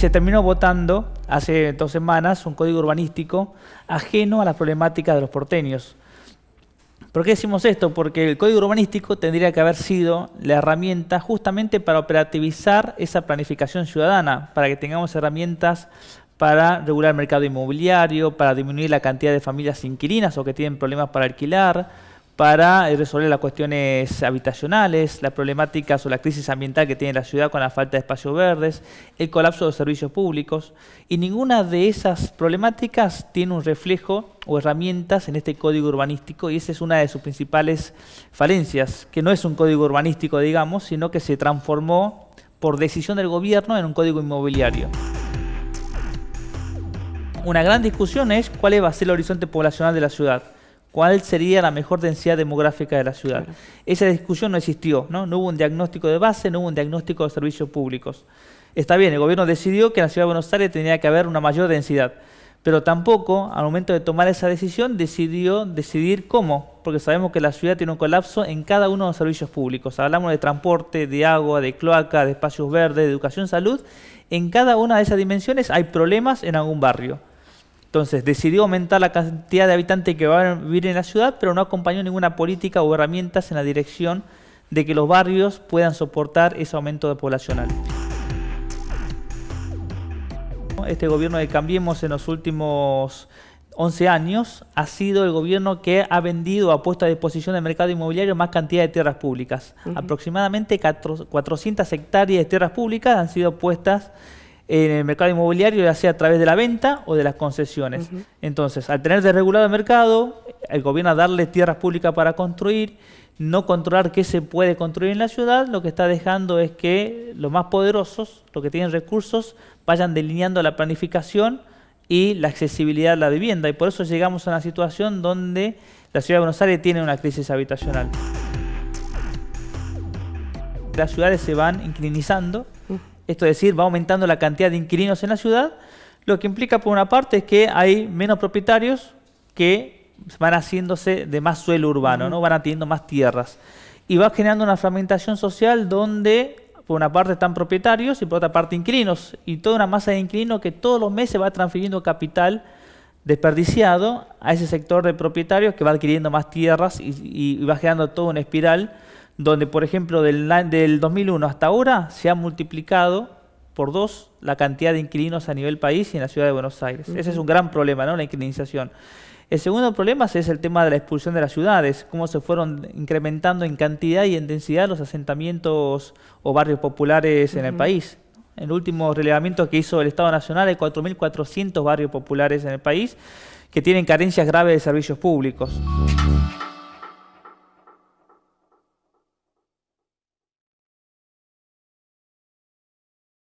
se terminó votando hace 2 semanas un código urbanístico ajeno a las problemáticas de los porteños. ¿Por qué decimos esto? Porque el código urbanístico tendría que haber sido la herramienta justamente para operativizar esa planificación ciudadana, para que tengamos herramientas para regular el mercado inmobiliario, para disminuir la cantidad de familias inquilinas o que tienen problemas para alquilar, para resolver las cuestiones habitacionales, las problemáticas o la crisis ambiental que tiene la ciudad con la falta de espacios verdes, el colapso de los servicios públicos. Y ninguna de esas problemáticas tiene un reflejo o herramientas en este código urbanístico, y esa es una de sus principales falencias, que no es un código urbanístico, digamos, sino que se transformó por decisión del gobierno en un código inmobiliario. Una gran discusión es cuál va a ser el horizonte poblacional de la ciudad. ¿Cuál sería la mejor densidad demográfica de la ciudad? Claro. Esa discusión no existió, ¿no? No hubo un diagnóstico de base, no hubo un diagnóstico de servicios públicos. Está bien, el gobierno decidió que en la ciudad de Buenos Aires tenía que haber una mayor densidad, pero tampoco, al momento de tomar esa decisión, decidir cómo, porque sabemos que la ciudad tiene un colapso en cada uno de los servicios públicos. Hablamos de transporte, de agua, de cloaca, de espacios verdes, de educación, salud. En cada una de esas dimensiones hay problemas en algún barrio. Entonces, decidió aumentar la cantidad de habitantes que van a vivir en la ciudad, pero no acompañó ninguna política o herramientas en la dirección de que los barrios puedan soportar ese aumento poblacional. Este gobierno de Cambiemos en los últimos 11 años ha sido el gobierno que ha vendido, ha puesto a disposición del mercado inmobiliario más cantidad de tierras públicas. Aproximadamente 400 hectáreas de tierras públicas han sido puestas en el mercado inmobiliario, ya sea a través de la venta o de las concesiones. Entonces, al tener desregulado el mercado, el gobierno a darle tierras públicas para construir, no controlar qué se puede construir en la ciudad, lo que está dejando es que los más poderosos, los que tienen recursos, vayan delineando la planificación y la accesibilidad a la vivienda. Y por eso llegamos a una situación donde la ciudad de Buenos Aires tiene una crisis habitacional. Las ciudades se van inclinizando. Esto es decir, va aumentando la cantidad de inquilinos en la ciudad, lo que implica por una parte es que hay menos propietarios que van haciéndose de más suelo urbano, ¿no? Van adquiriendo más tierras. Y va generando una fragmentación social donde por una parte están propietarios y por otra parte inquilinos. Y toda una masa de inquilinos que todos los meses va transfiriendo capital desperdiciado a ese sector de propietarios que va adquiriendo más tierras y va generando toda una espiral donde, por ejemplo, del 2001 hasta ahora se ha multiplicado por 2 la cantidad de inquilinos a nivel país y en la ciudad de Buenos Aires. Ese es un gran problema, ¿no? La inquilinización. El segundo problema es el tema de la expulsión de las ciudades, cómo se fueron incrementando en cantidad y en densidad los asentamientos o barrios populares en el país. En el último relevamiento que hizo el Estado Nacional hay 4.400 barrios populares en el país que tienen carencias graves de servicios públicos.